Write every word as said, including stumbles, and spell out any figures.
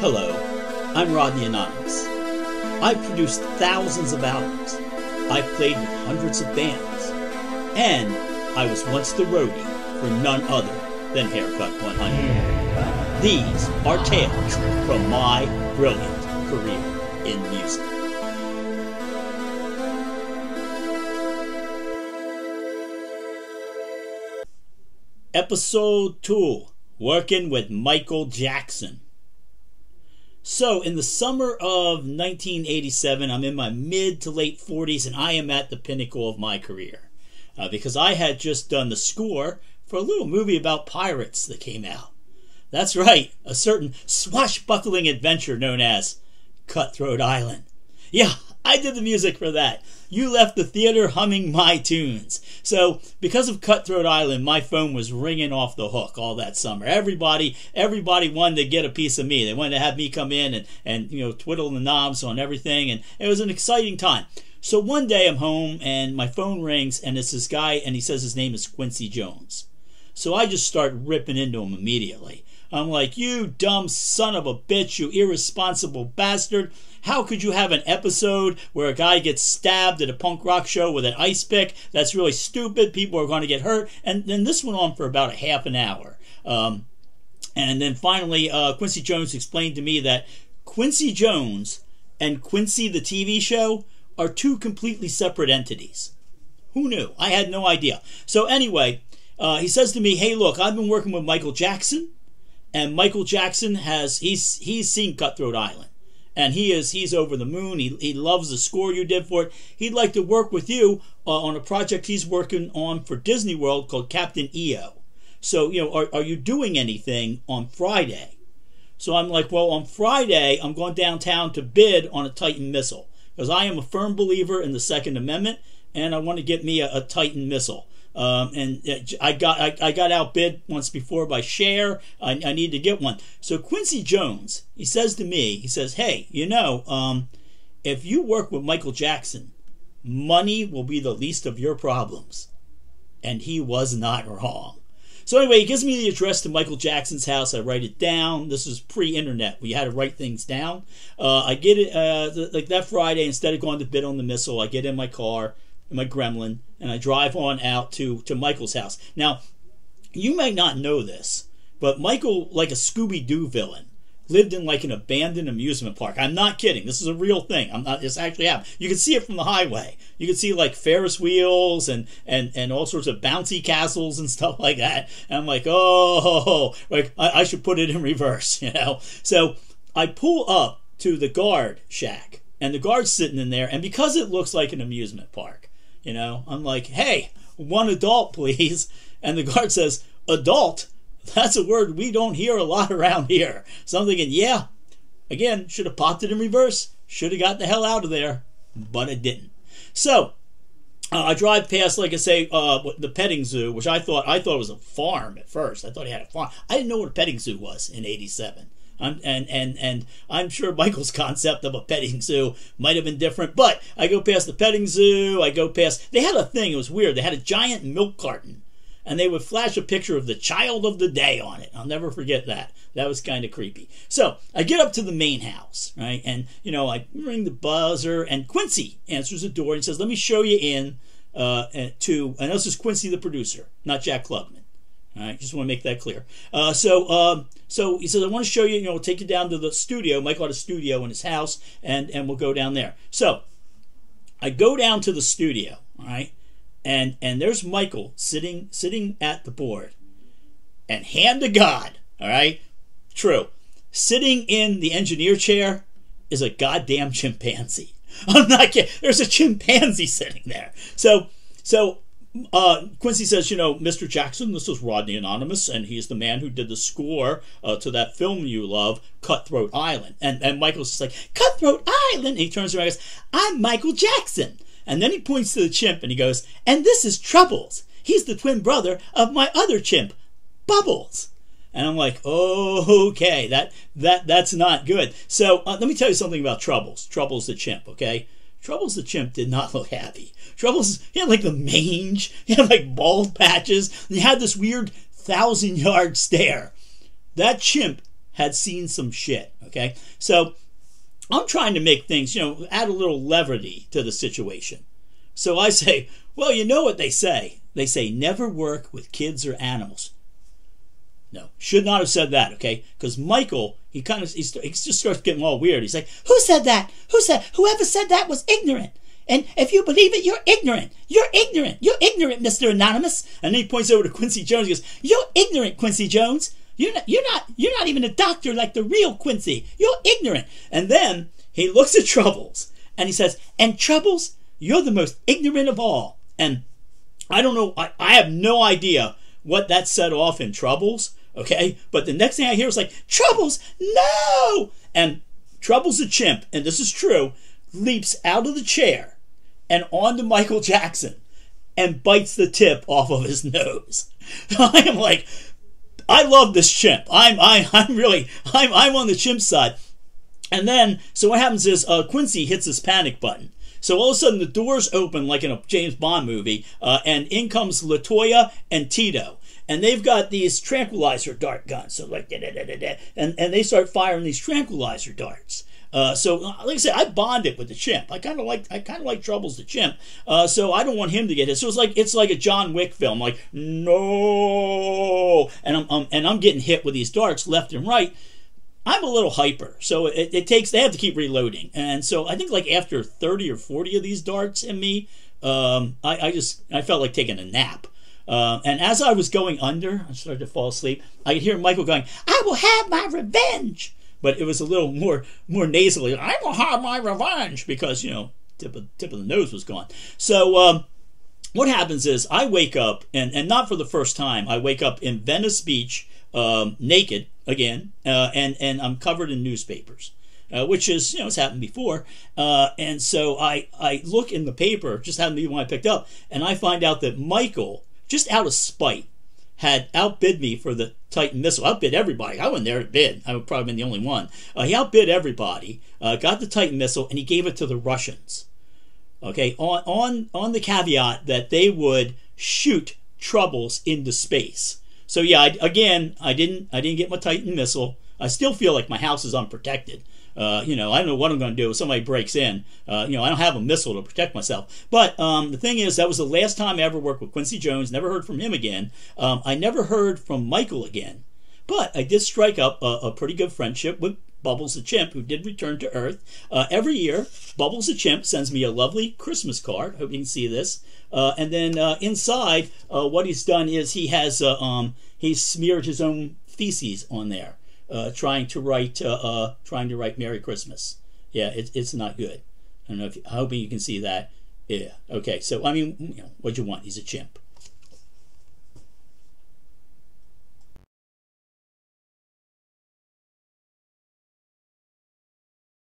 Hello, I'm Rodney Anonymous. I've produced thousands of albums. I've played with hundreds of bands. And I was once the roadie for none other than Haircut one hundred. These are tales from my brilliant career in music. Episode two, Working with Michael Jackson. So, in the summer of nineteen eighty-seven, I'm in my mid to late forties, and I am at the pinnacle of my career. Uh, because I had just done the score for a little movie about pirates that came out. That's right, a certain swashbuckling adventure known as Cutthroat Island. Yeah, I did the music for that. You left the theater humming my tunes. So, because of Cutthroat Island, my phone was ringing off the hook all that summer. Everybody, everybody wanted to get a piece of me. They wanted to have me come in and, and you know, twiddle the knobs on everything. And it was an exciting time. So one day I'm home and my phone rings and it's this guy and he says his name is Quincy Jones. So I just start ripping into him immediately. I'm like, you dumb son of a bitch, you irresponsible bastard. How could you have an episode where a guy gets stabbed at a punk rock show with an ice pick? That's really stupid. People are going to get hurt. And then this went on for about a half an hour. Um, and then finally, uh, Quincy Jones explained to me that Quincy Jones and Quincy the T V show are two completely separate entities. Who knew? I had no idea. So anyway, uh, he says to me, hey, look, I've been working with Michael Jackson. And Michael Jackson has, he's, he's seen Cutthroat Island. And he is, he's over the moon. He, he loves the score you did for it. He'd like to work with you uh, on a project he's working on for Disney World called Captain E O. So, you know, are, are you doing anything on Friday? So I'm like, well, on Friday, I'm going downtown to bid on a Titan missile. Because I am a firm believer in the Second Amendment. And I want to get me a, a Titan missile. Um, and I got I, I got outbid once before by Cher. I, I need to get one. So Quincy Jones, he says to me, he says, hey, you know, um, if you work with Michael Jackson, money will be the least of your problems. And he was not wrong. So anyway, he gives me the address to Michael Jackson's house. I write it down. This is pre-internet. We had to write things down. Uh, I get it uh, th like that Friday. Instead of going to bid on the missile, I get in my car, in my Gremlin, and I drive on out to, to Michael's house. Now, you may not know this, but Michael, like a Scooby-Doo villain, lived in like an abandoned amusement park. I'm not kidding. This is a real thing. I'm not, this actually happened. You can see it from the highway. You can see like Ferris wheels and, and, and all sorts of bouncy castles and stuff like that. And I'm like, oh, like I, I should put it in reverse, you know? So I pull up to the guard shack, and the guard's sitting in there. And because it looks like an amusement park, you know, I'm like, hey, one adult, please. And the guard says, adult? That's a word we don't hear a lot around here. So I'm thinking, yeah, again, should have popped it in reverse. Should have got the hell out of there, but it didn't. So uh, I drive past, like I say, uh, the petting zoo, which I thought I thought was a farm at first. I thought he had a farm. I didn't know what a petting zoo was in eighty-seven. I'm, and, and, and I'm sure Michael's concept of a petting zoo might have been different, but I go past the petting zoo, I go past, they had a thing, it was weird, they had a giant milk carton, and they would flash a picture of the child of the day on it. I'll never forget that. That was kind of creepy. So I get up to the main house, right, and, you know, I ring the buzzer, and Quincy answers the door and says, let me show you in uh, to, and this is Quincy the producer, not Jack Klugman. I just want to make that clear. Uh, so, um, so he says, I want to show you, you know, we'll take you down to the studio. Michael had a studio in his house, and, and we'll go down there. So I go down to the studio, all right, and, and there's Michael sitting, sitting at the board. And hand to God, all right, true, sitting in the engineer chair is a goddamn chimpanzee. I'm not kidding. There's a chimpanzee sitting there. So, so... Uh, Quincy says, you know, Mister Jackson, this is Rodney Anonymous, and he's the man who did the score uh, to that film you love, Cutthroat Island. And, and Michael's just like, Cutthroat Island? And he turns around and goes, I'm Michael Jackson. And then he points to the chimp and he goes, and this is Troubles. He's the twin brother of my other chimp, Bubbles. And I'm like, oh, okay, that, that, that's not good. So uh, let me tell you something about Troubles. Troubles the chimp, okay? Troubles the chimp did not look happy. Troubles, he had like the mange, he had like bald patches, and he had this weird thousand yard stare. That chimp had seen some shit, okay? So I'm trying to make things, you know, add a little levity to the situation. So I say, well, you know what they say. They say never work with kids or animals. No, should not have said that, okay? Because Michael, he kind of, he, he just starts getting all weird. He's like, who said that? Who said, whoever said that was ignorant. And if you believe it, you're ignorant. You're ignorant. You're ignorant, Mister Anonymous. And then he points over to Quincy Jones. He goes, you're ignorant, Quincy Jones. You're not, you're not, you're not even a doctor like the real Quincy. You're ignorant. And then he looks at Troubles and he says, and Troubles, you're the most ignorant of all. And I don't know, I, I have no idea what that set off in Troubles, okay? But the next thing I hear is like, Troubles, no! And Troubles, a chimp, and this is true, leaps out of the chair and onto Michael Jackson and bites the tip off of his nose. I am like, I love this chimp. I'm, I, I'm really, I'm, I'm on the chimp side. And then, so what happens is uh, Quincy hits his panic button. So all of a sudden the doors open like in a James Bond movie, uh, and in comes LaToya and Tito. And they've got these tranquilizer dart guns. So like, da, da, da, da, da, and, and they start firing these tranquilizer darts. Uh, so like I said, I bonded with the chimp. I kind of like, I kind of like Troubles the chimp. Uh, so I don't want him to get hit. So it's like, it's like a John Wick film. Like, no, and I'm, I'm and I'm getting hit with these darts left and right. I'm a little hyper, so it, it takes, they have to keep reloading. And so I think like after thirty or forty of these darts in me, um, I, I just, I felt like taking a nap. Uh, and as I was going under, I started to fall asleep. I could hear Michael going, I will have my revenge. But it was a little more, more nasally. I will have my revenge because, you know, tip of, tip of the nose was gone. So um, what happens is I wake up and, and not for the first time, I wake up in Venice Beach, um, naked. Again, uh, and and I'm covered in newspapers, uh, which is, you know, it's happened before. Uh, and so I I look in the paper, just happened to be one I picked up, and I find out that Michael, just out of spite, had outbid me for the Titan missile. Outbid everybody. I went there to bid. I would probably been the only one. Uh, he outbid everybody. Uh, got the Titan missile, and he gave it to the Russians. Okay, on on on the caveat that they would shoot Troubles into space. So yeah, I, again, I didn't, I didn't get my Titan missile. I still feel like my house is unprotected. Uh, you know, I don't know what I'm going to do if somebody breaks in. Uh, you know, I don't have a missile to protect myself. But um, the thing is, that was the last time I ever worked with Quincy Jones. Never heard from him again. Um, I never heard from Michael again. But I did strike up a, a pretty good friendship with Bubbles the chimp, who did return to Earth. Uh, every year, Bubbles the chimp sends me a lovely Christmas card. Hope you can see this. Uh, and then uh, inside, uh, what he's done is he has uh, um, he's smeared his own feces on there, uh, trying to write uh, uh, trying to write Merry Christmas. Yeah, it, it's not good. I don't know if you, hoping you can see that. Yeah. Okay. So I mean, you know, what do you want? He's a chimp.